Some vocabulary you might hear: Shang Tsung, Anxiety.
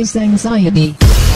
is anxiety.